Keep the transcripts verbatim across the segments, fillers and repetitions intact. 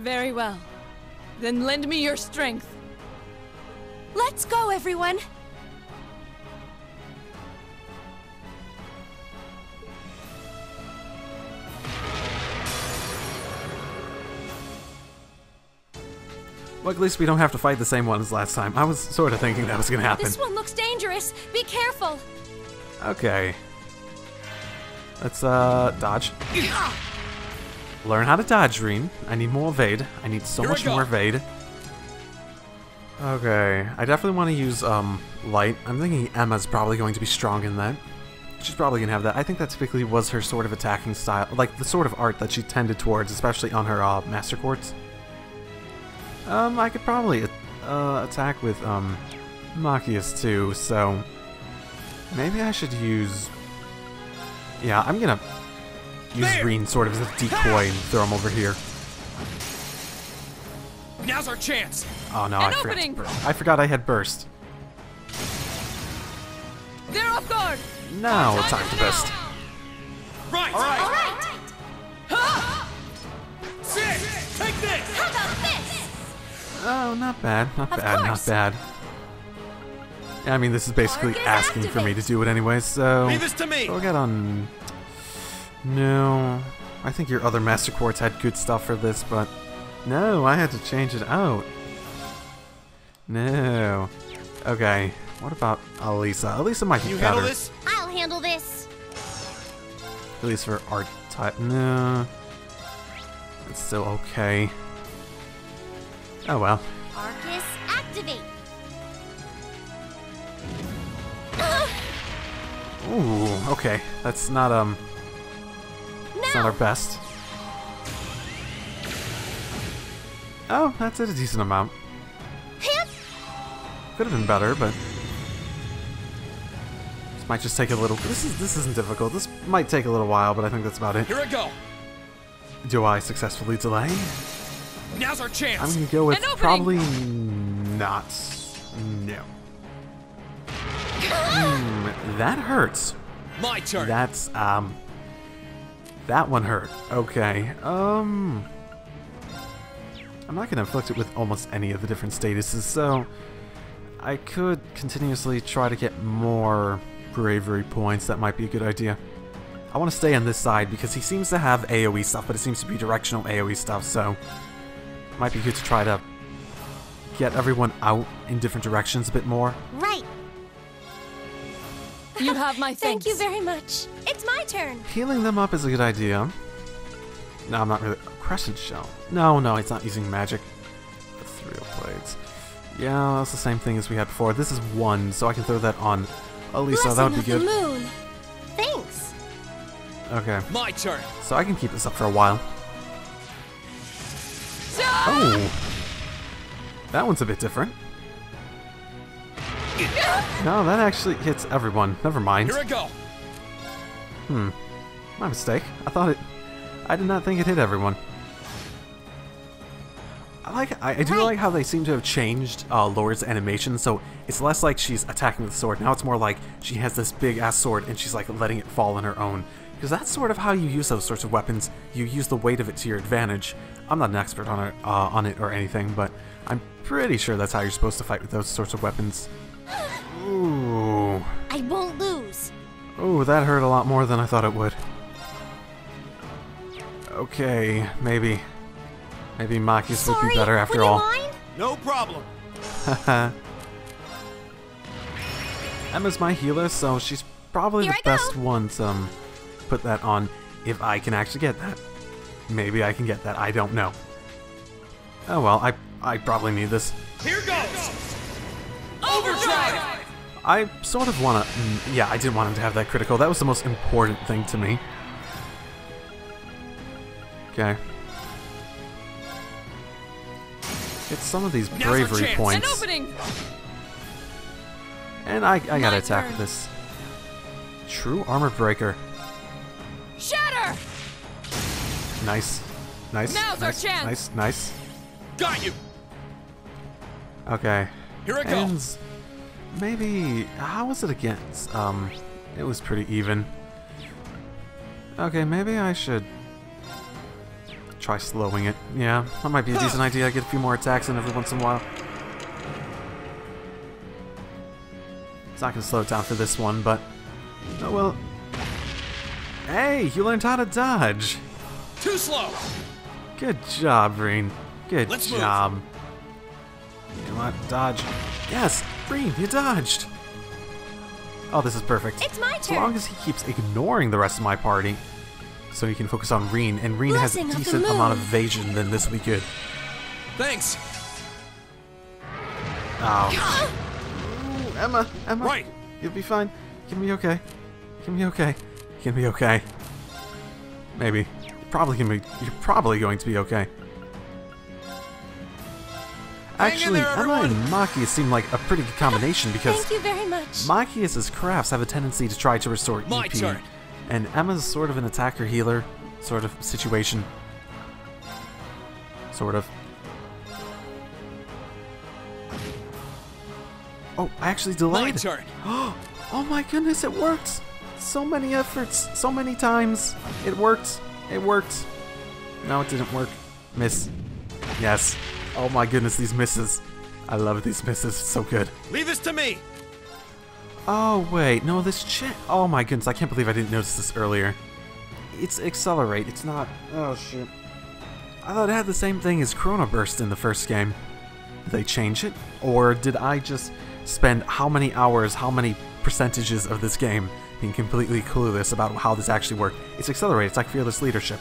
Very well. Then lend me your strength. Let's go, everyone! Well, at least we don't have to fight the same one as last time. I was sort of thinking that was gonna happen. This one looks dangerous. Be careful. Okay. Let's uh dodge. Learn how to dodge, Rean. I need more evade. I need so Here much more evade. Okay. I definitely want to use um light. I'm thinking Emma's probably going to be strong in that. She's probably gonna have that. I think that typically was her sort of attacking style, like the sort of art that she tended towards, especially on her uh, master courts. Um, I could probably uh, attack with um Machias too, so maybe I should use. Yeah, I'm gonna use Rean sort of as a decoy and throw him over here. Now's our chance. Oh no, An I opening. forgot. I forgot I had burst. They're off guard. Now it's time to burst. Right. All right. All right. Ha! Six. Take this. How about this? Oh, not bad. Not of bad. Course. Not bad. I mean, this is basically asking activate. for me to do it anyway, so... Leave this to me! So I got on... No... I think your other Master Quartz had good stuff for this, but... No, I had to change it out. No... Okay, what about Alisa? Alisa might be better. You handle this? I'll handle this! At least for art type... No... It's still okay. Oh well. Arcus, activate! Ooh, okay. That's not, um... No. That's not our best. Oh, that's a decent amount. Hip. Could have been better, but... This might just take a little... This, is, this isn't difficult. This might take a little while, but I think that's about it. Here I go! Do I successfully delay? Now's our chance! I'm gonna go with probably not. No. Mm, that hurts. My turn. That's um. That one hurt. Okay. Um. I'm not gonna inflict it with almost any of the different statuses, so I could continuously try to get more bravery points. That might be a good idea. I want to stay on this side because he seems to have AoE stuff, but it seems to be directional AoE stuff, so might be good to try to get everyone out in different directions a bit more. Right. You have my thanks. Thank you very much. It's my turn. Healing them up is a good idea. No, I'm not really... Crescent Shell. No, no, it's not using magic. The Thrill Blades. Yeah, that's the same thing as we had before. This is one, so I can throw that on Alisa. That would be good. Moon. Thanks. Okay. My turn. So I can keep this up for a while. Oh! That one's a bit different. No, that actually hits everyone. Never mind. Here I go. Hmm. My mistake. I thought it... I did not think it hit everyone. I like... I, I do right. like how they seem to have changed uh, Laura's animation, so it's less like she's attacking with a sword. Now it's more like she has this big-ass sword and she's like letting it fall on her own. Because that's sort of how you use those sorts of weapons. You use the weight of it to your advantage. I'm not an expert on it, uh, on it or anything, but I'm pretty sure that's how you're supposed to fight with those sorts of weapons. Ooh. I won't lose. Ooh, that hurt a lot more than I thought it would. Okay, maybe. Maybe Machias would be better after all. Mind? No problem. Emma's my healer, so she's probably Here the I best go. one to um, put that on if I can actually get that. Maybe I can get that, I don't know. Oh well, I I probably need this. Here goes! Overdrive! I sort of want to... Mm, yeah, I didn't want him to have that critical. That was the most important thing to me. Okay. Get some of these bravery points. An opening. And I, I gotta attack with this. True Armor Breaker. Shatter! Nice. Nice. Now's our chance. Nice, nice. Got you! Okay. Here I go. Maybe how was it against? Um, it was pretty even. Okay, maybe I should try slowing it. Yeah, that might be a decent idea. I get a few more attacks in every once in a while. It's not going to slow it down for this one, but... Oh, well... Hey, you learned how to dodge! Too slow! Good job, Rean. Good Let's job. Move. Come on, dodge. Yes, Rean, you dodged! Oh, this is perfect. It's my turn. As long as he keeps ignoring the rest of my party. So he can focus on Rean, and Rean has a decent amount of evasion than this we could. Thanks! Oh. Ooh, Emma, Emma. Right. You'll be fine. You can be okay. You can be okay. You can be okay. Maybe. You're probably, gonna be, you're probably going to be okay. Actually, there, Emma and Machias seem like a pretty good combination because Thank you very much. Machias' crafts have a tendency to try to restore My E P, turn. and Emma's sort of an attacker healer sort of situation. Sort of. Oh, I actually delayed. My turn. Oh my goodness, it worked! So many efforts, so many times. It worked. It worked. No, it didn't work. Miss. Yes. Oh my goodness, these misses. I love these misses, it's so good. Leave this to me! Oh wait, no, this cha- Oh my goodness, I can't believe I didn't notice this earlier. It's Accelerate, it's not- Oh shit. I thought it had the same thing as Chrono Burst in the first game. Did they change it? Or did I just spend how many hours, how many percentages of this game being completely clueless about how this actually worked? It's Accelerate, it's like Fearless Leadership.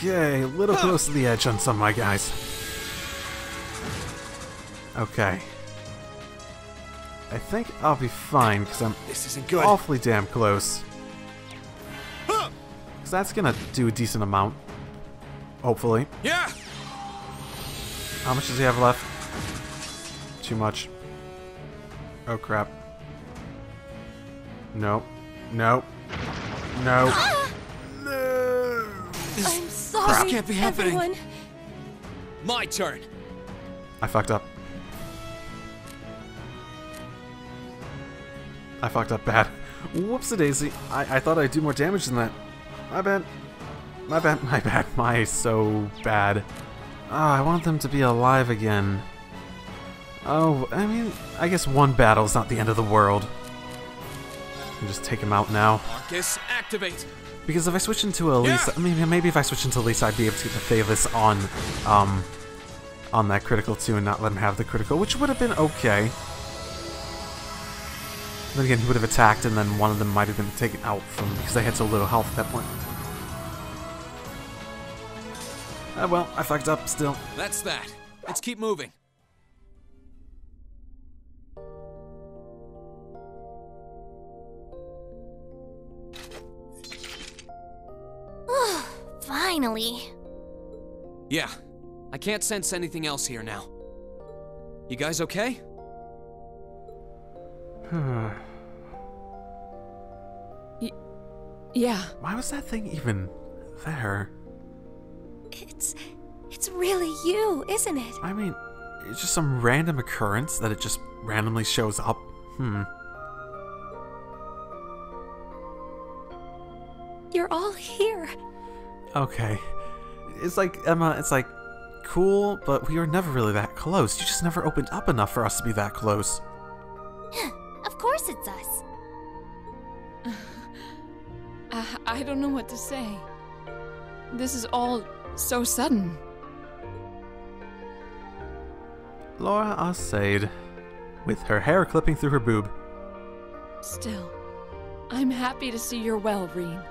Okay, a little close to the edge on some of my guys. Okay. I think I'll be fine, because I'm this isn't good. awfully damn close. Because that's going to do a decent amount. Hopefully. Yeah. How much does he have left? Too much. Oh, crap. No. No. No. No. I'm sorry, crap. Can't be happening. Everyone. My turn. I fucked up. I fucked up bad. Whoops-a-daisy. I, I thought I'd do more damage than that. My bad. My bad. My bad. My so bad. Ah, oh, I want them to be alive again. Oh, I mean, I guess one battle's not the end of the world. I'll just take him out now. Marcus, activate. Because if I switch into Alisa, yeah. I mean, maybe if I switch into Alisa, I'd be able to get the Phaelus on, um, on that critical too, and not let him have the critical, which would have been okay. Then again, he would have attacked, and then one of them might have been taken out from because they had so little health at that point. Ah, well, I fucked up still. That's that. Let's keep moving. Finally. Yeah, I can't sense anything else here now. You guys okay? y yeah. Why was that thing even there? It's... it's really you, isn't it? I mean, it's just some random occurrence that it just randomly shows up. Hmm. You're all here. Okay. It's like, Emma, it's like, cool, but we were never really that close. You just never opened up enough for us to be that close. Of course it's us. I, I don't know what to say. This is all so sudden. Laura Arseid, with her hair clipping through her boob. Still, I'm happy to see you're well, Rean.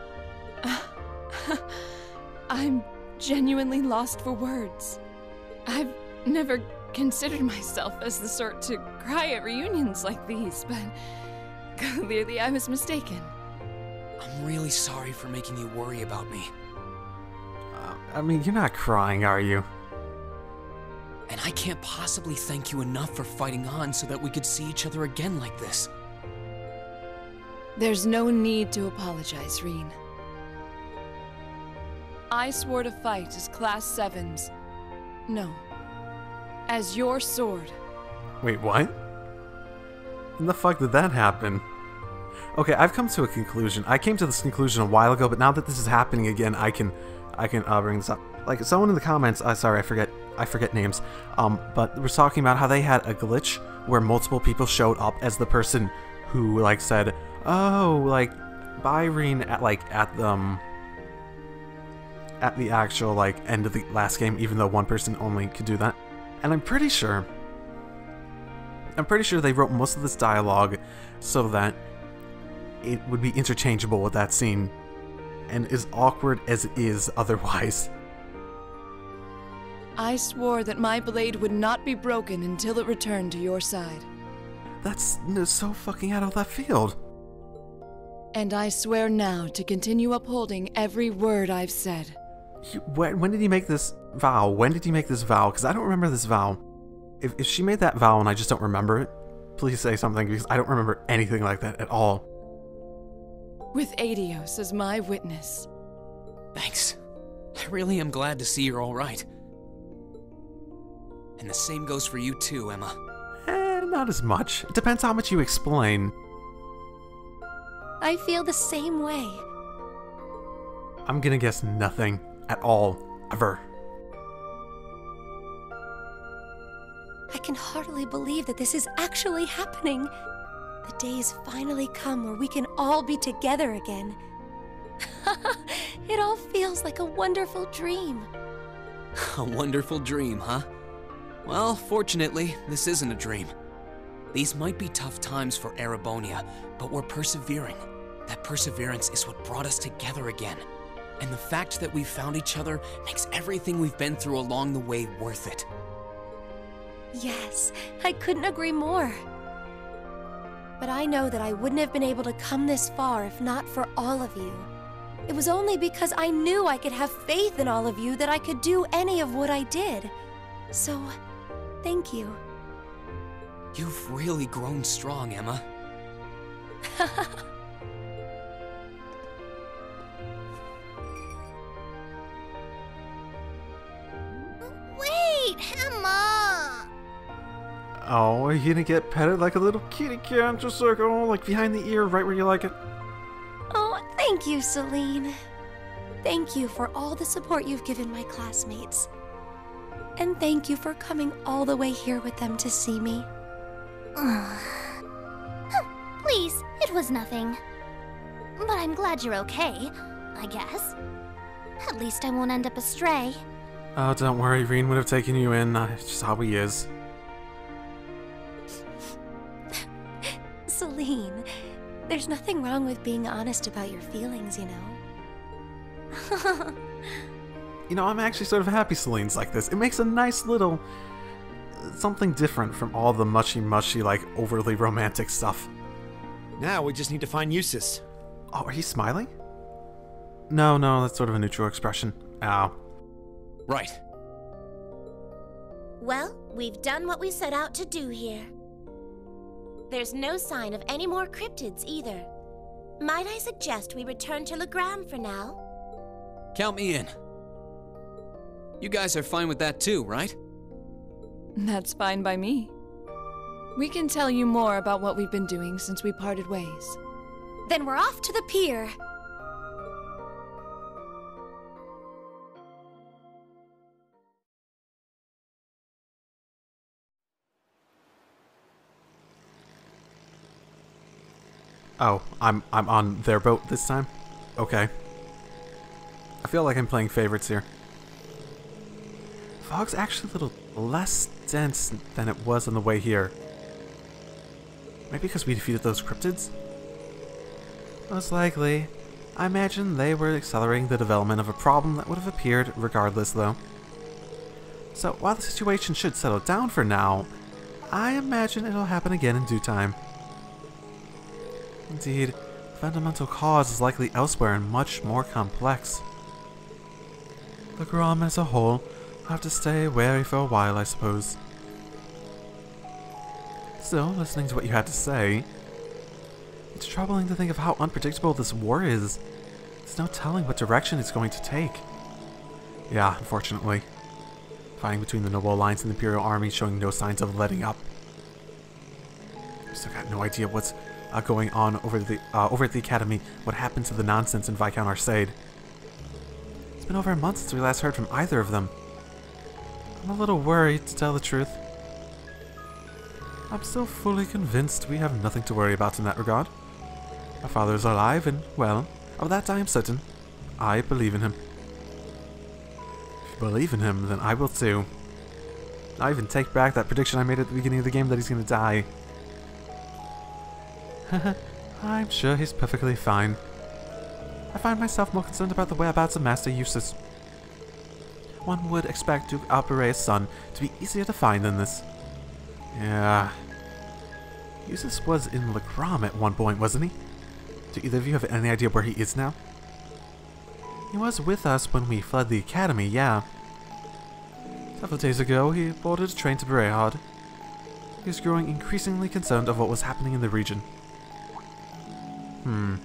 I'm genuinely lost for words. I've never considered myself as the sort to cry at reunions like these, but clearly I was mistaken. I'm really sorry for making you worry about me. Uh, I mean, you're not crying, are you? And I can't possibly thank you enough for fighting on so that we could see each other again like this. There's no need to apologize, Rean. I swore to fight as Class seven's. No. As your sword. Wait, what? When the fuck did that happen? Okay, I've come to a conclusion. I came to this conclusion a while ago, but now that this is happening again, I can, I can uh, bring this up. Like someone in the comments, I uh, sorry, I forget, I forget names. Um, but we're talking about how they had a glitch where multiple people showed up as the person who like said, "Oh, like, bye Rean," at like at um at the actual like end of the last game, even though one person only could do that. And I'm pretty sure, I'm pretty sure they wrote most of this dialogue so that it would be interchangeable with that scene, and as awkward as it is otherwise. I swore that my blade would not be broken until it returned to your side. That's so fucking out of left field. And I swear now to continue upholding every word I've said. You, when, when did you make this vow? When did you make this vow? Because I don't remember this vow. If, if she made that vow and I just don't remember it, please say something, because I don't remember anything like that at all. With Adios as my witness. Thanks. I really am glad to see you're all right. And the same goes for you too, Emma. Eh, not as much. It depends how much you explain. I feel the same way. I'm gonna guess nothing at all, ever. I can hardly believe that this is actually happening. The day has finally come where we can all be together again. It all feels like a wonderful dream. A wonderful dream, huh? Well, fortunately, this isn't a dream. These might be tough times for Erebonia, but we're persevering. That perseverance is what brought us together again. And the fact that we've found each other makes everything we've been through along the way worth it. Yes, I couldn't agree more. But I know that I wouldn't have been able to come this far if not for all of you. It was only because I knew I could have faith in all of you that I could do any of what I did. So, thank you. You've really grown strong, Emma. Wait, Emma! Oh, are you gonna get petted like a little kitty cat? Just like, oh, like behind the ear, right where you like it. Oh, thank you, Celine. Thank you for all the support you've given my classmates. And thank you for coming all the way here with them to see me. Please, it was nothing. But I'm glad you're okay, I guess. At least I won't end up astray. Oh, don't worry, Rean would have taken you in. Uh, it's just how he is. Celine, there's nothing wrong with being honest about your feelings, you know? You know, I'm actually sort of happy Celine's like this. It makes a nice little... something different from all the mushy-mushy, like, overly romantic stuff. Now we just need to find Jusis. Oh, are you smiling? No, no, that's sort of a neutral expression. Ow. Right. Well, we've done what we set out to do here. There's no sign of any more cryptids, either. Might I suggest we return to Legram for now? Count me in. You guys are fine with that too, right? That's fine by me. We can tell you more about what we've been doing since we parted ways. Then we're off to the pier! Oh, I'm I'm on their boat this time? Okay. I feel like I'm playing favorites here. Fog's actually a little less dense than it was on the way here. Maybe because we defeated those cryptids? Most likely. I imagine they were accelerating the development of a problem that would have appeared regardless, though. So, while the situation should settle down for now, I imagine it'll happen again in due time. Indeed, the fundamental cause is likely elsewhere and much more complex. The Grom as a whole... I'll have to stay wary for a while, I suppose. Still, listening to what you had to say, it's troubling to think of how unpredictable this war is. There's no telling what direction it's going to take. Yeah, unfortunately. Fighting between the Noble Alliance and the Imperial Army showing no signs of letting up. I've still got no idea what's uh, going on over the uh, over at the academy. What happened to the nonsense in Viscount Arseid? It's been over a month since we last heard from either of them. I'm a little worried, to tell the truth. I'm still fully convinced we have nothing to worry about in that regard. Our father is alive and, well, of that I am certain. I believe in him. If you believe in him, then I will too. I even take back that prediction I made at the beginning of the game that he's gonna die. I'm sure he's perfectly fine. I find myself more concerned about the whereabouts of Master Jusis. One would expect Duke Albarea's son to be easier to find than this. Yeah. Jusis was in Lacrom at one point, wasn't he? Do either of you have any idea where he is now? He was with us when we fled the academy, yeah. Several days ago, he boarded a train to Bareahard. He was growing increasingly concerned of what was happening in the region. Hmm.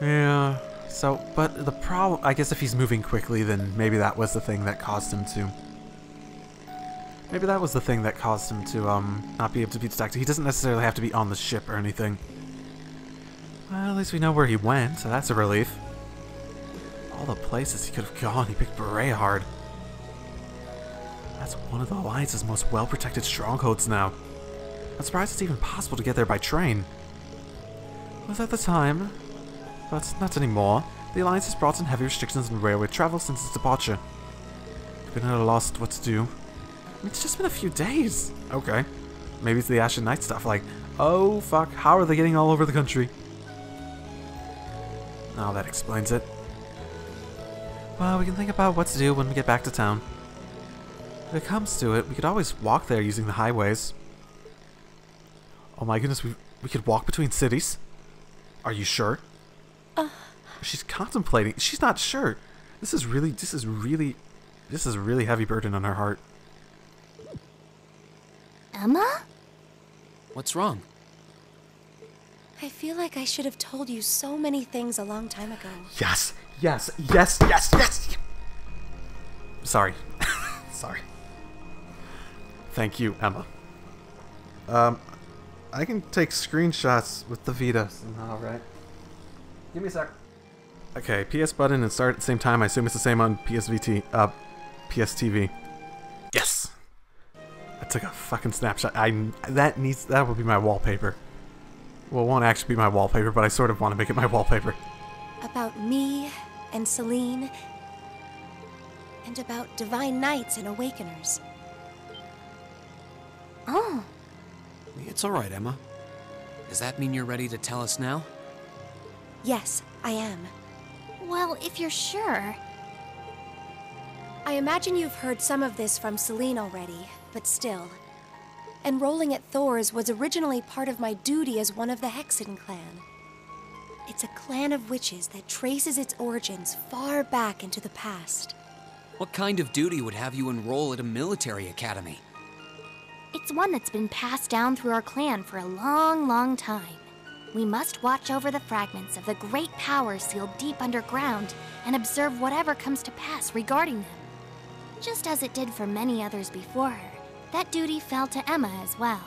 Yeah, so, but the problem, I guess if he's moving quickly, then maybe that was the thing that caused him to... Maybe that was the thing that caused him to, um, not be able to be detected. He doesn't necessarily have to be on the ship or anything. Well, at least we know where he went, so that's a relief. All the places he could have gone, he picked Bareahard. That's one of the Alliance's most well-protected strongholds now. I'm surprised it's even possible to get there by train. It was at the time, but not anymore. The Alliance has brought in heavy restrictions on railway travel since its departure. I've been at a loss what to do. I mean, it's just been a few days. Okay, maybe it's the Ashen Knight stuff, like, oh fuck, how are they getting all over the country? Now that explains it. Well, we can think about what to do when we get back to town. If it comes to it, we could always walk there using the highways. Oh my goodness, we we could walk between cities? Are you sure? Uh. She's contemplating. She's not sure. This is really, this is really, this is a really heavy burden on her heart. Emma? What's wrong? I feel like I should have told you so many things a long time ago. Yes, yes, yes, yes, yes! Sorry. Sorry. Thank you, Emma. Um, I can take screenshots with the Vita. Alright. Give me a sec. Okay, P S button and start at the same time. I assume it's the same on P S V T, uh, P S T V. Yes! I took a fucking snapshot. I, that needs, that will be my wallpaper. Well, it won't actually be my wallpaper, but I sort of want to make it my wallpaper. About me and Celine, and about Divine Knights and Awakeners. Oh. It's all right, Emma. Does that mean you're ready to tell us now? Yes, I am. Well, if you're sure. I imagine you've heard some of this from Celine already, but still. Enrolling at Thor's was originally part of my duty as one of the Hexen clan. It's a clan of witches that traces its origins far back into the past. What kind of duty would have you enroll at a military academy? It's one that's been passed down through our clan for a long, long time. We must watch over the fragments of the great power sealed deep underground and observe whatever comes to pass regarding them. Just as it did for many others before her. That duty fell to Emma as well.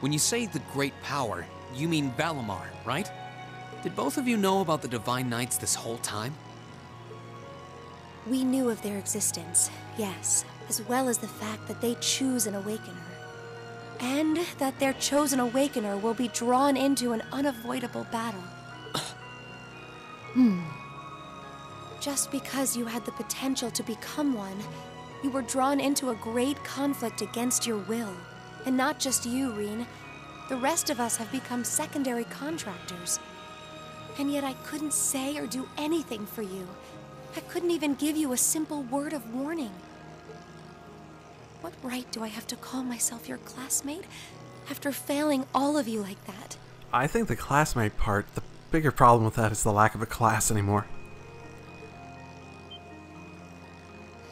When you say the great power, you mean Balamar, right? Did both of you know about the Divine Knights this whole time? We knew of their existence, yes, as well as the fact that they choose an Awakener. And that their chosen Awakener will be drawn into an unavoidable battle. Hmm. Just because you had the potential to become one, you were drawn into a great conflict against your will. And not just you, Rean. The rest of us have become secondary contractors. And yet I couldn't say or do anything for you. I couldn't even give you a simple word of warning. What right do I have to call myself your classmate after failing all of you like that? I think the classmate part, the bigger problem with that is the lack of a class anymore.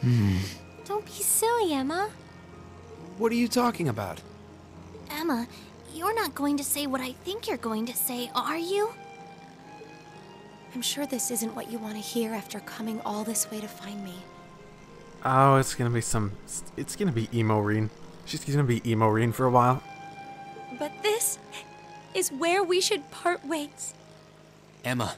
Hmm. Don't be silly, Emma. What are you talking about? Emma, you're not going to say what I think you're going to say, are you? I'm sure this isn't what you want to hear after coming all this way to find me. Oh, it's gonna be some... It's gonna be emo Rean. She's gonna be emo Rean for a while. But this... is where we should part ways. Emma.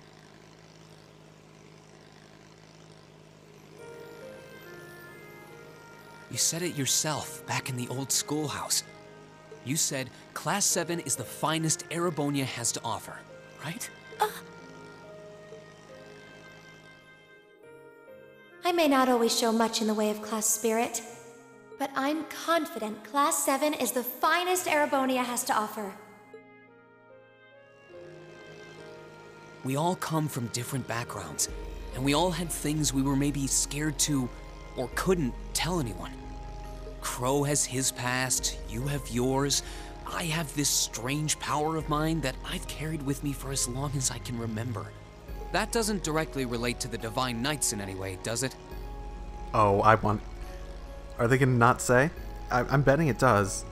You said it yourself back in the old schoolhouse. You said Class seven is the finest Erebonia has to offer, right? Uh, I may not always show much in the way of class spirit, but I'm confident Class seven is the finest Erebonia has to offer. We all come from different backgrounds, and we all had things we were maybe scared to or couldn't tell anyone. Crow has his past, you have yours, I have this strange power of mine that I've carried with me for as long as I can remember. That doesn't directly relate to the Divine Knights in any way, does it? Oh, I want... Are they gonna not say? I I'm betting it does.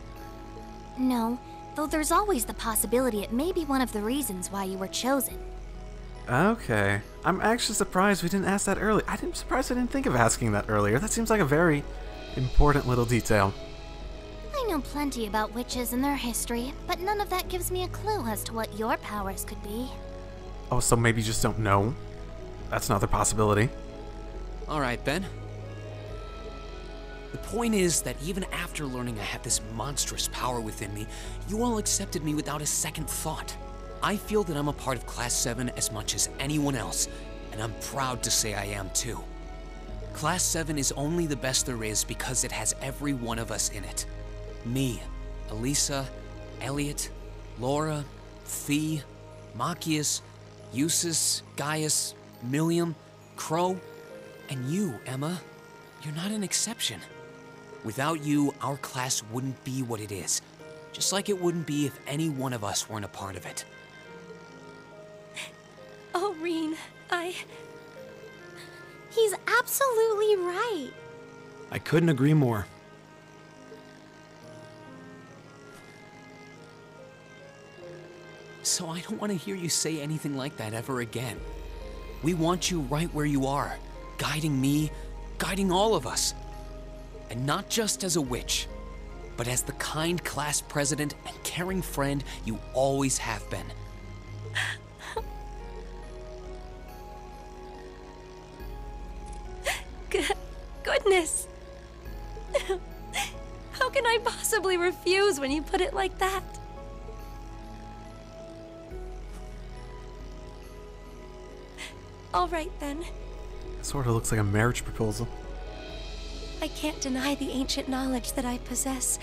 No, though there's always the possibility it may be one of the reasons why you were chosen. Okay. I'm actually surprised we didn't ask that earlier. I'm surprised I didn't think of asking that earlier. That seems like a very important little detail. I know plenty about witches and their history, but none of that gives me a clue as to what your powers could be. Oh, so maybe you just don't know? That's another possibility. Alright, Ben. The point is that even after learning I have this monstrous power within me, you all accepted me without a second thought. I feel that I'm a part of Class seven as much as anyone else, and I'm proud to say I am too. Class seven is only the best there is because it has every one of us in it. Me, Alisa, Elliot, Laura, Fee, Machias, Jusis, Gaius, Milliam, Crow, and you, Emma. You're not an exception. Without you, our class wouldn't be what it is, just like it wouldn't be if any one of us weren't a part of it. Oh, Rean, I... He's absolutely right. I couldn't agree more. So I don't want to hear you say anything like that ever again. We want you right where you are, guiding me, guiding all of us. And not just as a witch, but as the kind class president and caring friend you always have been. G- goodness! How can I possibly refuse when you put it like that? All right, then. Sort of looks like a marriage proposal. I can't deny the ancient knowledge that I possess,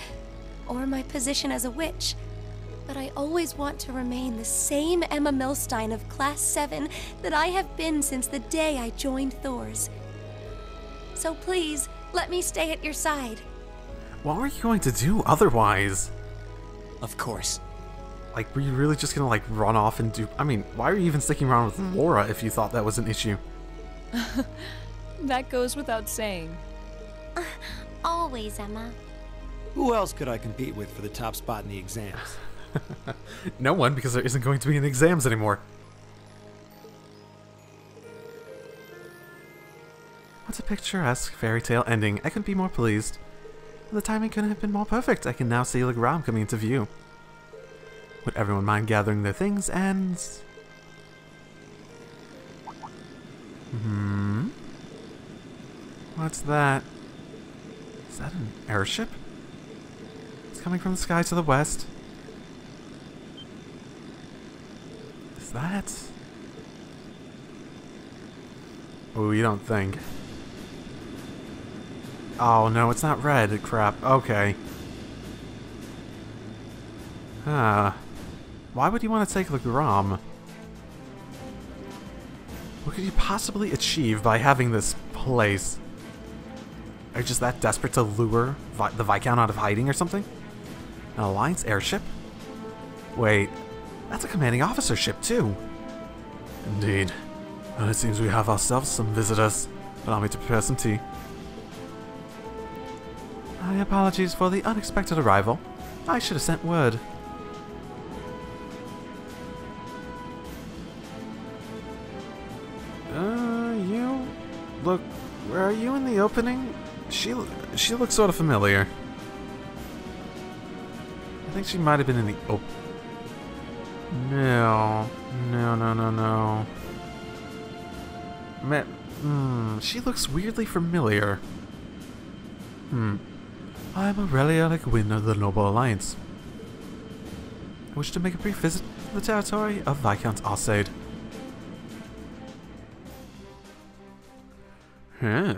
or my position as a witch, but I always want to remain the same Emma Milstein of Class seven that I have been since the day I joined Thor's. So please, let me stay at your side. What were you going to do otherwise? Of course. Like, were you really just gonna, like, run off and do- I mean, why were you even sticking around with Laura if you thought that was an issue? That goes without saying. Uh, always, Emma. Who else could I compete with for the top spot in the exams? No one, because there isn't going to be any exams anymore. What's a picturesque fairy tale ending? I couldn't be more pleased. And the timing couldn't have been more perfect. I can now see Legram coming into view. Would everyone mind gathering their things and... Hmm... What's that? Is that an airship? It's coming from the sky to the west. Is that... Oh, you don't think. Oh no, it's not red. Crap. Okay. Huh. Why would you want to take Lacrom? What could you possibly achieve by having this place? Are you just that desperate to lure Vi the Viscount out of hiding or something? An Alliance airship? Wait, that's a commanding officer ship too. Indeed. Well, it seems we have ourselves some visitors. Allow me to prepare some tea. My apologies for the unexpected arrival. I should have sent word. Uh, you... Look, were you in the opening? She she looks sort of familiar. I think she might have been in the op- No. No, no, no, no. Man, mm, she looks weirdly familiar. Hmm. I'm Aurelia Le Guin of the Noble Alliance. I wish to make a brief visit to the territory of Viscount Arseid. Huh.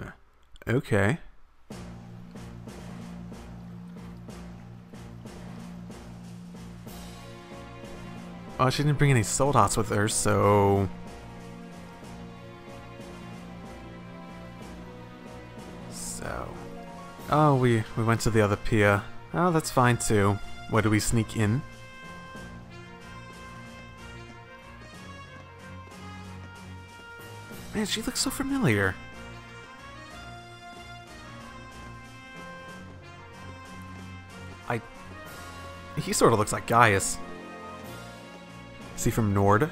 Okay. Oh, she didn't bring any soldats with her, so... So... Oh, we, we went to the other pier. Oh, that's fine too. What, do we sneak in? Man, she looks so familiar. I... He sort of looks like Gaius. Is he from Nord?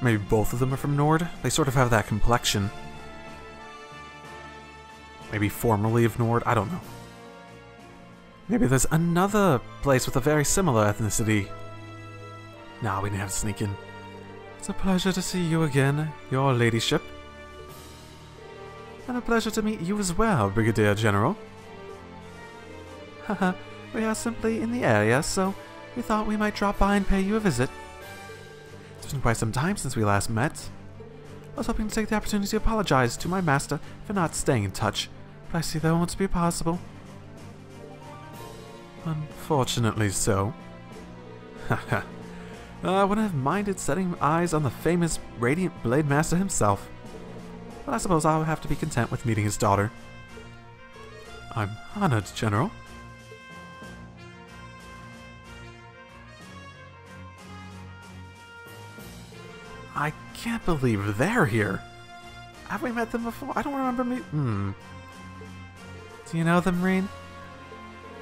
Maybe both of them are from Nord? They sort of have that complexion. Maybe formerly of Nord? I don't know. Maybe there's another place with a very similar ethnicity. Nah, we didn't have to sneak in. It's a pleasure to see you again, your ladyship. And a pleasure to meet you as well, Brigadier General. Haha, we are simply in the area, so we thought we might drop by and pay you a visit. It's been quite some time since we last met. I was hoping to take the opportunity to apologize to my master for not staying in touch, but I see that won't be possible. Unfortunately so. Haha. I wouldn't have minded setting eyes on the famous Radiant Blademaster himself, but I suppose I'll have to be content with meeting his daughter. I'm honored, General. I can't believe they're here. Have we met them before? I don't remember me. Hmm. Do you know them, Rean?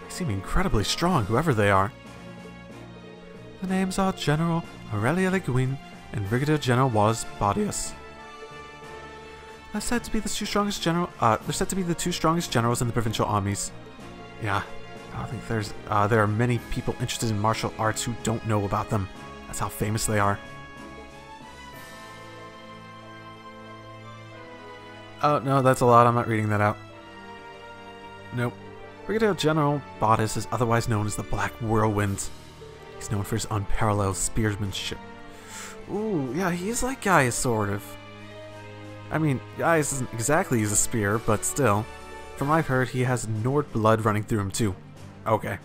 They seem incredibly strong, whoever they are. The names are General Aurelia Le Guin and Brigadier General Waz Badius. They're said to be the two strongest general. Uh, they're said to be the two strongest generals in the provincial armies. Yeah, I don't think there's. Uh, there are many people interested in martial arts who don't know about them. That's how famous they are. Oh, no, that's a lot. I'm not reading that out. Nope. Brigadier General Badius is otherwise known as the Black Whirlwind. He's known for his unparalleled spearmanship. Ooh, yeah, he's like Gaius, sort of. I mean, Gaius doesn't exactly use a spear, but still. From what I've heard, he has Nord blood running through him, too. Okay.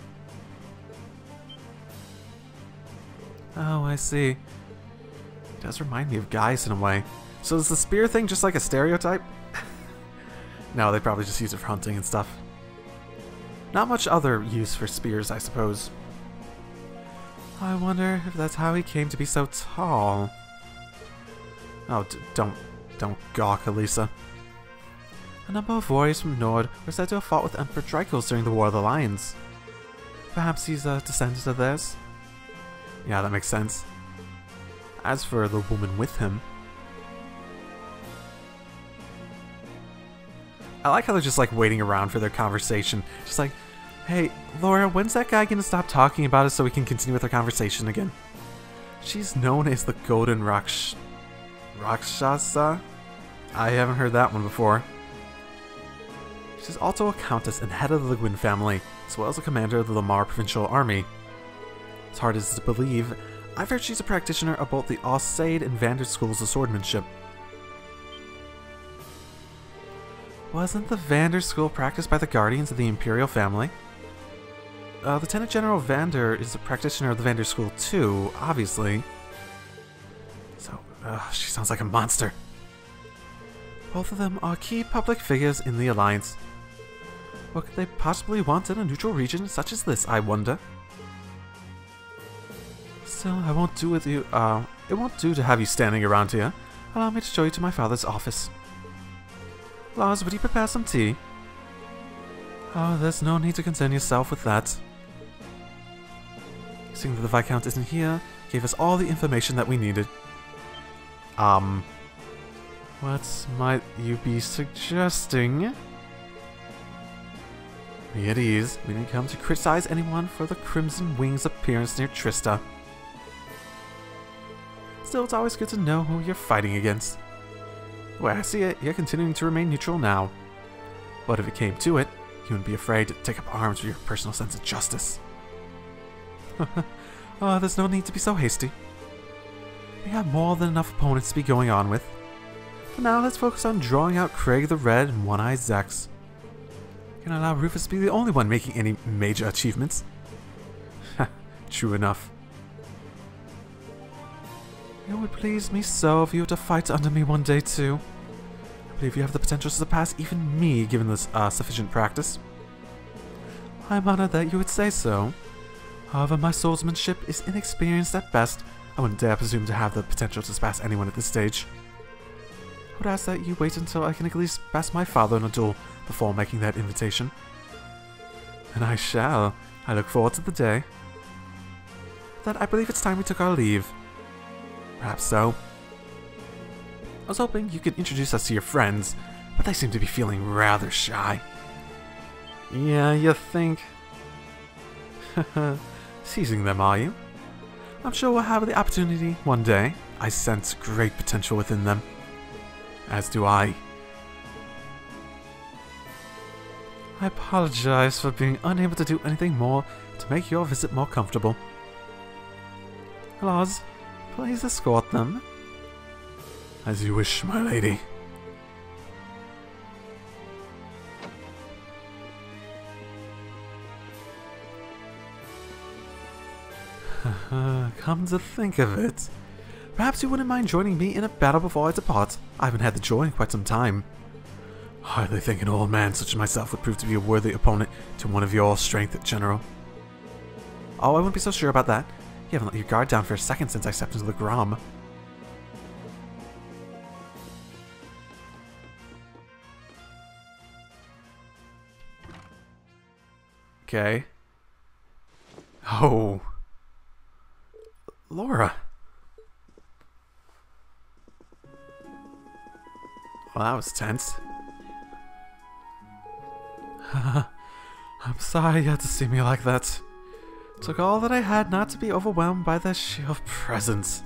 Oh, I see. It does remind me of Gaius in a way. So is the spear thing just like a stereotype? No, they probably just use it for hunting and stuff. Not much other use for spears, I suppose. I wonder if that's how he came to be so tall. Oh, d don't, don't gawk, Alisa. A number of warriors from Nord were said to have fought with Emperor Drykos during the War of the Lions. Perhaps he's a descendant of theirs? Yeah, that makes sense. As for the woman with him... I like how they're just like waiting around for their conversation. Just like, hey, Laura, when's that guy gonna stop talking about us so we can continue with our conversation again? She's known as the Golden Raksh... Rakshasa? I haven't heard that one before. She's also a countess and head of the Le Guin family, as well as a commander of the Lamar Provincial Army. As hard as to believe, I've heard she's a practitioner of both the Arseid and Vander Schools of Swordmanship. Wasn't the Vander School practiced by the Guardians of the Imperial Family? Uh, Lieutenant General Vander is a practitioner of the Vander School too, obviously. So, uh, she sounds like a monster. Both of them are key public figures in the Alliance. What could they possibly want in a neutral region such as this, I wonder? Still, I won't do with you, uh, it won't do to have you standing around here. Allow me to show you to my father's office. Claus, would you prepare some tea? Oh, there's no need to concern yourself with that. Seeing that the Viscount isn't here, gave us all the information that we needed. Um... What might you be suggesting? It is. We didn't come to criticize anyone for the Crimson Wing's appearance near Trista. Still, it's always good to know who you're fighting against. The way I see it, you're continuing to remain neutral now. But if it came to it, you wouldn't be afraid to take up arms for your personal sense of justice. Oh, there's no need to be so hasty. We have more than enough opponents to be going on with. For now, let's focus on drawing out Craig the Red and One-Eyed Zex. Can allow Rufus to be the only one making any major achievements. True enough. It would please me so if you were to fight under me one day too. I believe you have the potential to surpass even me given this uh, sufficient practice. I'm honored that you would say so. However, my swordsmanship is inexperienced at best. I wouldn't dare presume to have the potential to surpass anyone at this stage. I would ask that you wait until I can at least pass my father in a duel before making that invitation. And I shall. I look forward to the day. That I believe it's time we took our leave. Perhaps so. I was hoping you could introduce us to your friends, but they seem to be feeling rather shy. Yeah, you think? Haha, seizing them, are you? I'm sure we'll have the opportunity one day. I sense great potential within them. As do I. I apologize for being unable to do anything more to make your visit more comfortable. Claus, please escort them. As you wish, my lady. Come to think of it. Perhaps you wouldn't mind joining me in a battle before I depart. I haven't had the joy in quite some time. Hardly think an old man such as myself would prove to be a worthy opponent to one of your strength, General. Oh, I wouldn't be so sure about that. You haven't let your guard down for a second since I stepped into the Grom. Okay. Oh. Laura. Well, that was tense. I'm sorry you had to see me like that. It took all that I had not to be overwhelmed by their sheer presence.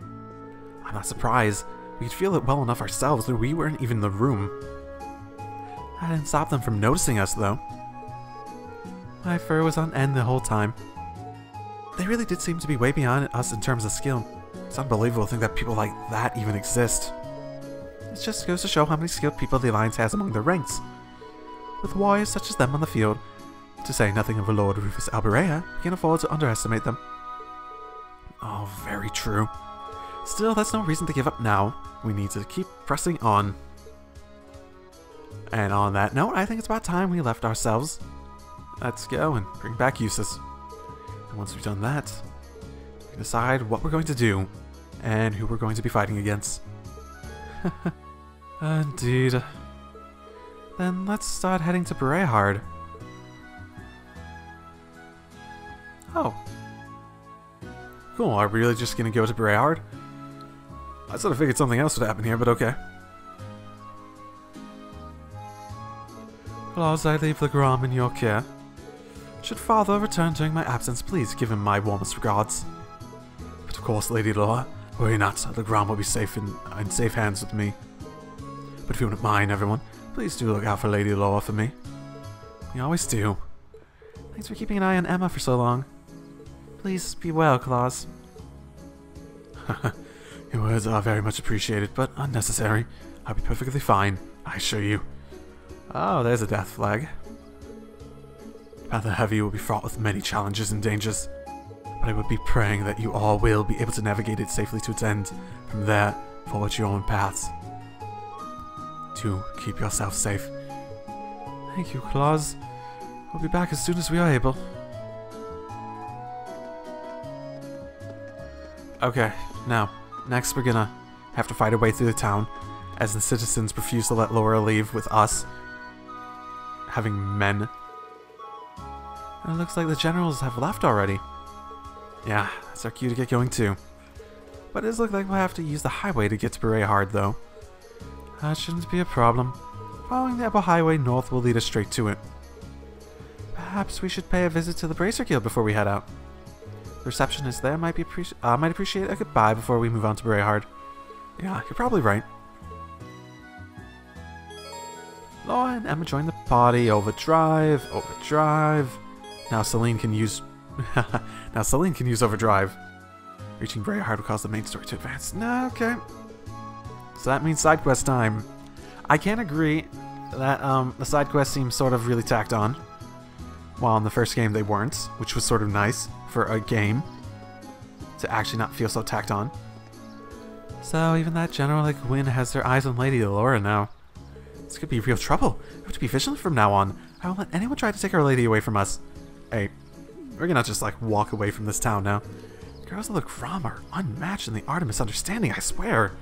I'm not surprised. We could feel it well enough ourselves that we weren't even in the room. I didn't stop them from noticing us, though. My fur was on end the whole time. They really did seem to be way beyond us in terms of skill. It's unbelievable to think that people like that even exist. It just goes to show how many skilled people the Alliance has among their ranks. With warriors such as them on the field, to say nothing of Lord Rufus Albarea, we can't afford to underestimate them. Oh, very true. Still, that's no reason to give up now. We need to keep pressing on. And on that note, I think it's about time we left ourselves. Let's go and bring back Jusis. And once we've done that, we can decide what we're going to do and who we're going to be fighting against. Indeed. Then let's start heading to Bareahard. Oh. Cool, are we really just going to go to Bareahard? I sort of figured something else would happen here, but okay. Claus, I leave the Grom in your care. Should father return during my absence, please give him my warmest regards. But of course, Lady Laura, worry not, the Grom will be safe in, in safe hands with me. But if you wouldn't mind, everyone, please do look out for Lady Laura for me. We always do. Thanks for keeping an eye on Emma for so long. Please be well, Claus. Your words are very much appreciated, but unnecessary. I'll be perfectly fine, I assure you. Oh, there's a death flag. Rather heavy will be fraught with many challenges and dangers, but I would be praying that you all will be able to navigate it safely to its end, from there forward to your own paths. Do keep yourself safe. Thank you, Claus. We'll be back as soon as we are able. Okay, now, next we're gonna have to fight our way through the town, as the citizens refuse to let Laura leave with us, having men. And it looks like the generals have left already. Yeah, it's our cue to get going too. But it does look like we'll have to use the highway to get to Bareahard though. That shouldn't be a problem. Following the upper highway north will lead us straight to it. Perhaps we should pay a visit to the Bracer Guild before we head out. The receptionist there might be appreci uh, might appreciate a goodbye before we move on to Bareahard. Yeah, you're probably right. Laura and Emma join the party. Overdrive, overdrive. Now Celine can use. now Celine can use overdrive. Reaching Bareahard will cause the main story to advance. No, okay. So that means side quest time. I can't agree that um, the side quests seem sort of really tacked on. While in the first game they weren't, which was sort of nice for a game to actually not feel so tacked on. So even that General Le Guin has their eyes on Lady Laura now. This could be real trouble. I have to be vigilant from now on. I won't let anyone try to take our lady away from us. Hey, we're gonna just like walk away from this town now. Girls of Lacrom are unmatched in the art of misunderstanding, I swear.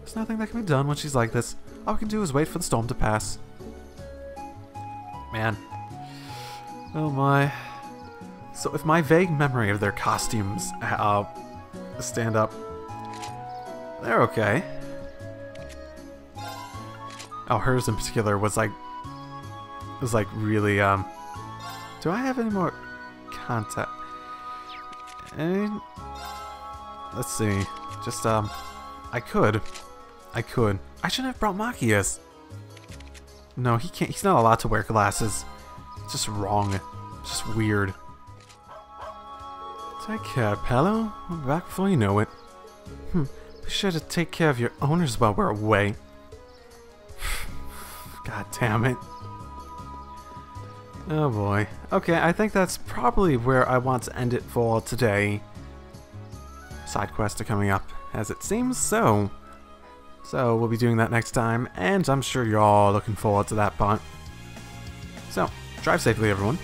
There's nothing that can be done when she's like this. All we can do is wait for the storm to pass. Man. Oh my. So if my vague memory of their costumes uh, stand up, they're okay. Oh, hers in particular was like, was like really, um, do I have any more contact? And let's see, just, um, I could, I could, I shouldn't have brought Machias. No, he can't, he's not allowed to wear glasses. It's just wrong, it's just weird. Take care, Pello, we're back before you know it. Hmm, be sure to take care of your owners while we're away. God damn it. Oh boy. Okay, I think that's probably where I want to end it for today. Side quests are coming up, as it seems so. So we'll be doing that next time, and I'm sure you're all looking forward to that part. So, drive safely everyone.